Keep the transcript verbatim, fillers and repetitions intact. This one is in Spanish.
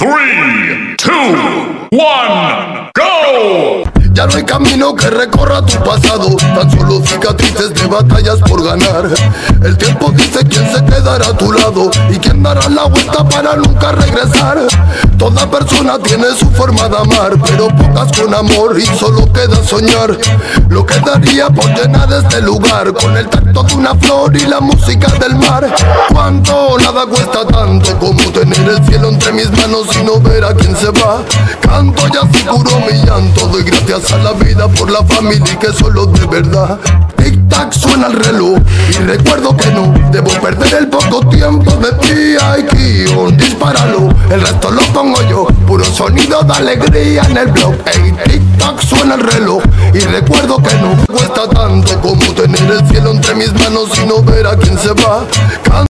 three, two, one, go! Ya no hay camino que recorra tu pasado, tan solo cicatrices de batallas por ganar. El tiempo dice quién se quedará a tu lado y quién dará la vuelta para nunca regresar. Toda persona tiene su forma de amar, pero pocas con amor y solo queda soñar. Lo que daría por llenar este lugar con el tacto de una flor y la música del mar. Cuánto nada cuesta tanto como tener el cielo entre mis manos y no ver a quién se va. Canto y así curo mi llanto, doy gracias a la vida por la familia que solo de verdad. Tic tac suena el reloj y recuerdo que no debo perder el poco tiempo de ti. Ay, guión, dispáralo, el resto lo pongo yo, puro sonido de alegría en el blog. Hey, tic tac suena el reloj y recuerdo que no cuesta tanto como tener el cielo entre mis manos y no ver a quién se va.